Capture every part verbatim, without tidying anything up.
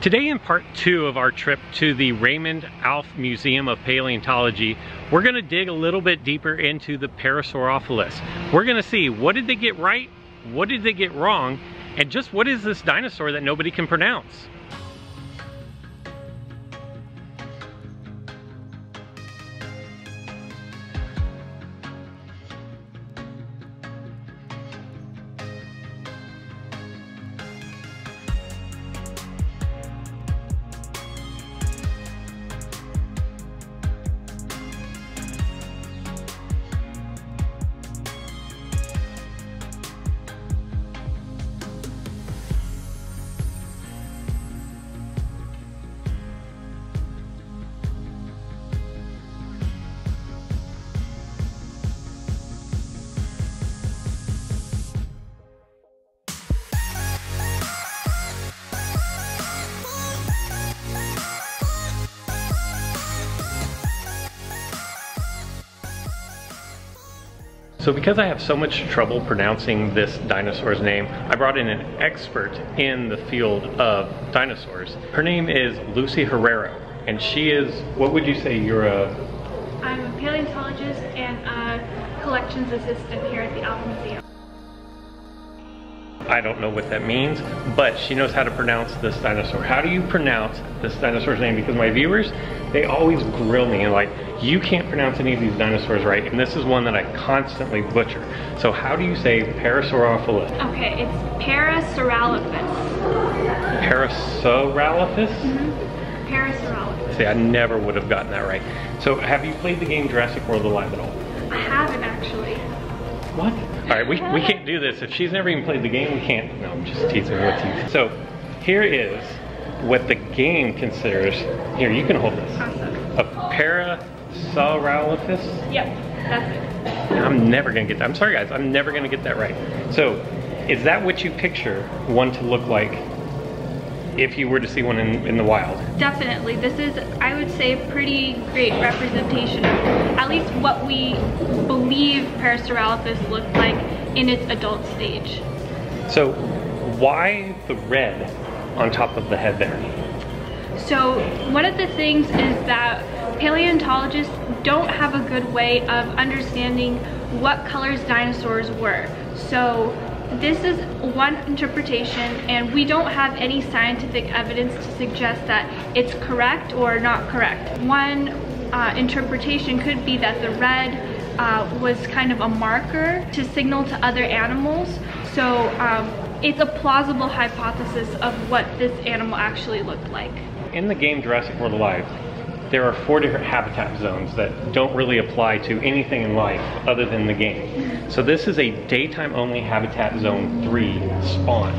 Today, in part two of our trip to the Raymond Alf Museum of Paleontology, we're going to dig a little bit deeper into the Parasaurolophus. We're going to see, what did they get right, what did they get wrong, and just what is this dinosaur that nobody can pronounce? So because I have so much trouble pronouncing this dinosaur's name, I brought in an expert in the field of dinosaurs. Her name is Lucy Herrero, and she is, what would you say you're a... I'm a paleontologist and a collections assistant here at the Alf Museum. I don't know what that means, but she knows how to pronounce this dinosaur. How do you pronounce this dinosaur's name? Because my viewers, they always grill me and like, you can't pronounce any of these dinosaurs right, and this is one that I constantly butcher. So how do you say Parasaurolophus? Okay, it's Parasaurolophus. Parasaurolophus? Mm-hmm. Parasaurolophus. See, I never would have gotten that right. So have you played the game Jurassic World Alive at all? I haven't, actually. What? All right, we, we can't do this. If she's never even played the game, we can't. No, I'm just teasing with you. So here is what the game considers. Here, you can hold this. Awesome. A Parasaurolophus? Yep, that's it. I'm never going to get that. I'm sorry, guys. I'm never going to get that right. So is that what you picture one to look like if you were to see one in, in the wild? Definitely. This is, I would say, a pretty great representation of at least what we believe Parasaurolophus looked like in its adult stage. So why the red on top of the head there? So one of the things is that paleontologists don't have a good way of understanding what colors dinosaurs were. So this is one interpretation, and we don't have any scientific evidence to suggest that it's correct or not correct. One uh, interpretation could be that the red uh, was kind of a marker to signal to other animals. So um, it's a plausible hypothesis of what this animal actually looked like. In the game Jurassic World Alive, there are four different habitat zones that don't really apply to anything in life other than the game. So this is a daytime only habitat zone three spawn.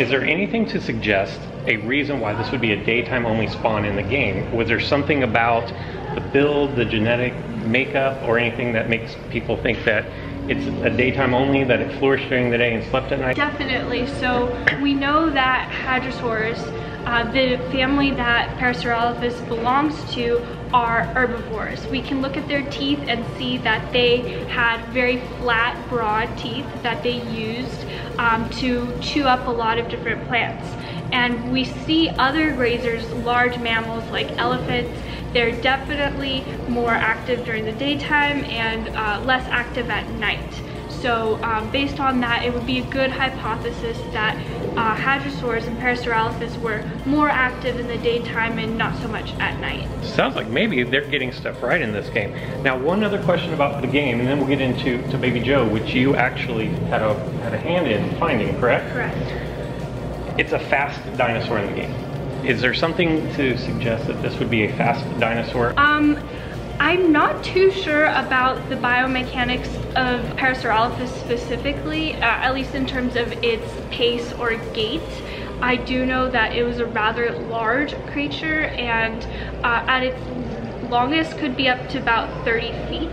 Is there anything to suggest a reason why this would be a daytime only spawn in the game? Was there something about the build, the genetic makeup, or anything that makes people think that it's a daytime only, that it flourished during the day and slept at night? Definitely. So we know that Hadrosaurs, uh, the family that Parasaurolophus belongs to, are herbivores. We can look at their teeth and see that they had very flat, broad teeth that they used um, to chew up a lot of different plants. And we see other grazers, large mammals like elephants, they're definitely more active during the daytime and uh, less active at night. So um, based on that, it would be a good hypothesis that uh, Hadrosaurs and Parasaurolophus were more active in the daytime and not so much at night. Sounds like maybe they're getting stuff right in this game. Now, one other question about the game, and then we'll get into to Baby Joe, which you actually had a, had a hand in finding, correct? Correct. It's a fast dinosaur in the game. Is there something to suggest that this would be a fast dinosaur? Um, I'm not too sure about the biomechanics of Parasaurolophus specifically, uh, at least in terms of its pace or gait. I do know that it was a rather large creature, and uh, at its longest could be up to about thirty feet.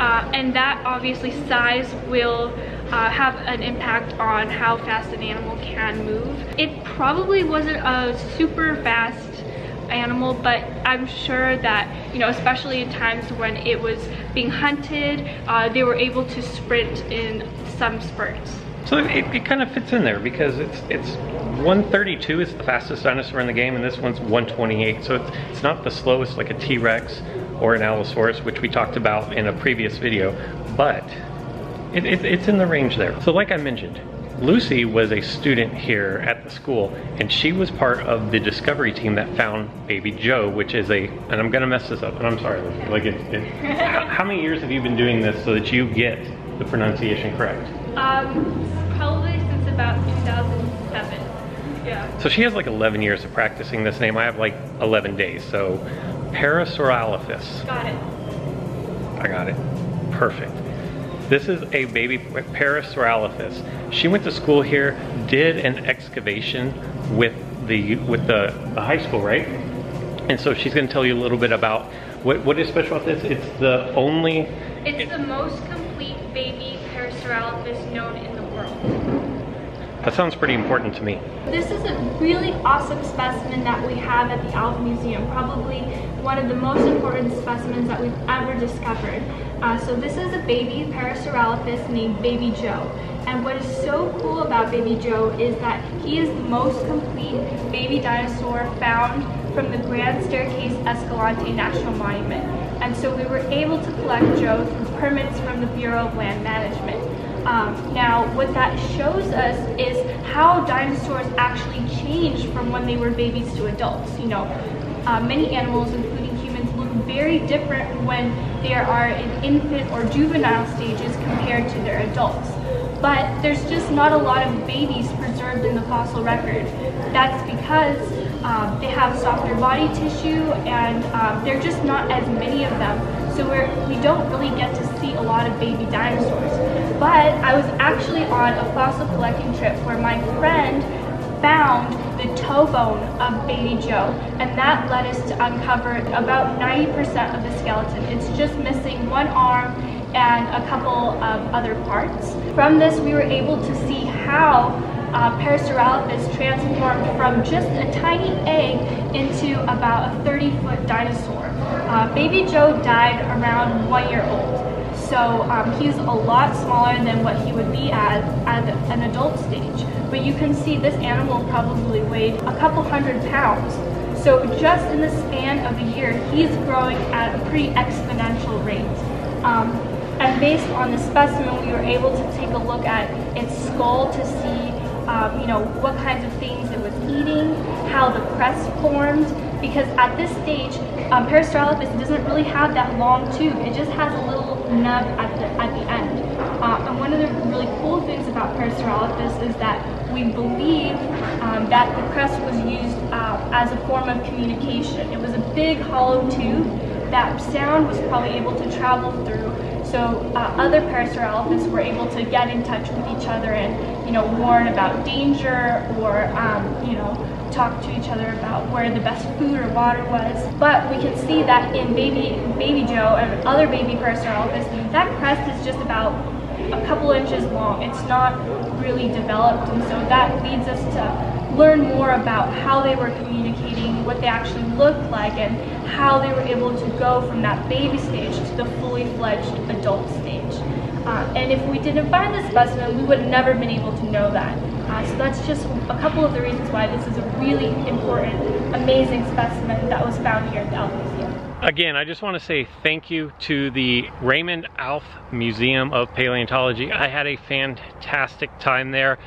Uh, and that obviously size will uh, have an impact on how fast an animal can move. It probably wasn't a super fast animal, but I'm sure that, you know, especially in times when it was being hunted, uh, they were able to sprint in some spurts. So it, it kind of fits in there because it's it's one thirty-two is the fastest dinosaur in the game, and this one's one twenty-eight. So it's, it's not the slowest like a T-Rex or an Allosaurus, which we talked about in a previous video, but it, it, it's in the range there. So like I mentioned, Lucy was a student here at the school, and she was part of the discovery team that found Baby Joe, which is a, and I'm gonna mess this up, and I'm sorry, like it, it how, how many years have you been doing this so that you get the pronunciation correct? Um, probably since about two thousand seven, yeah. So she has like eleven years of practicing this name. I have like eleven days, so Parasaurolophus. Got it. I got it. Perfect. This is a baby Parasaurolophus. She went to school here, did an excavation with the with the, the high school, right? And so she's going to tell you a little bit about what what is special about this. It's the only. It's it, the most complete baby Parasaurolophus known in the world. That sounds pretty important to me. This is a really awesome specimen that we have at the Alf Museum. Probably one of the most important specimens that we've ever discovered. Uh, so this is a baby Parasaurolophus named Baby Joe. And what is so cool about Baby Joe is that he is the most complete baby dinosaur found from the Grand Staircase-Escalante National Monument. And so we were able to collect Joe through permits from the Bureau of Land Management. Um, now, what that shows us is how dinosaurs actually changed from when they were babies to adults. You know, uh, many animals, including humans, look very different when they are in infant or juvenile stages compared to their adults. But there's just not a lot of babies preserved in the fossil record. That's because um, they have softer body tissue and um, there are just not as many of them. So we're, we don't really get to see a lot of baby dinosaurs. But I was actually on a fossil collecting trip where my friend found the toe bone of Baby Joe, and that led us to uncover about ninety percent of the skeleton. It's just missing one arm and a couple of other parts. From this, we were able to see how uh, Parasaurolophus transformed from just a tiny egg into about a thirty foot dinosaur. Uh, Baby Joe died around one year old. So um, he's a lot smaller than what he would be at, at an adult stage. But you can see this animal probably weighed a couple hundred pounds. So just in the span of a year, he's growing at a pretty exponential rate. Um, and based on the specimen, we were able to take a look at its skull to see um, you know, what kinds of things it was eating, how the crest formed, because at this stage, um, Parasaurolophus doesn't really have that long tube. It just has a little nub at the, at the end. Uh, and one of the really cool things about Parasaurolophus is that we believe um, that the crest was used uh, as a form of communication. It was a big hollow tube that sound was probably able to travel through, so uh, other Parasaurolophus were able to get in touch with each other and, you know, warn about danger or, um, you know, talk to each other about where the best food or water was. But we can see that in baby baby Joe and other baby Parasaurolophus, that crest is just about a couple inches long. It's not really developed, and so that leads us to learn more about how they were communicating, what they actually looked like, and how they were able to go from that baby stage to the fully fledged adult stage. Uh, and if we didn't find this specimen, we would have never been able to know that. Uh, so that's just a couple of the reasons why this is a really important, amazing specimen that was found here at the Alf Museum. Again, I just want to say thank you to the Raymond Alf Museum of Paleontology. I had a fantastic time there.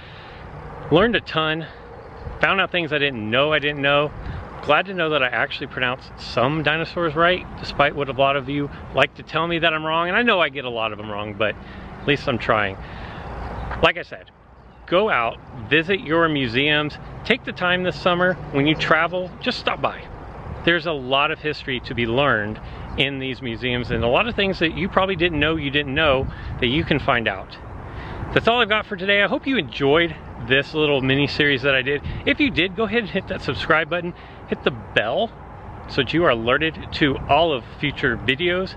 Learned a ton. Found out things I didn't know I didn't know. Glad to know that I actually pronounced some dinosaurs right, despite what a lot of you like to tell me that I'm wrong. And I know I get a lot of them wrong, but at least I'm trying. Like I said, go out, visit your museums, take the time this summer. When you travel, just stop by. There's a lot of history to be learned in these museums and a lot of things that you probably didn't know you didn't know that you can find out. That's all I've got for today. I hope you enjoyed this little mini series that I did. If you did, go ahead and hit that subscribe button, hit the bell so that you are alerted to all of future videos.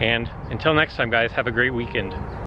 And until next time, guys, have a great weekend.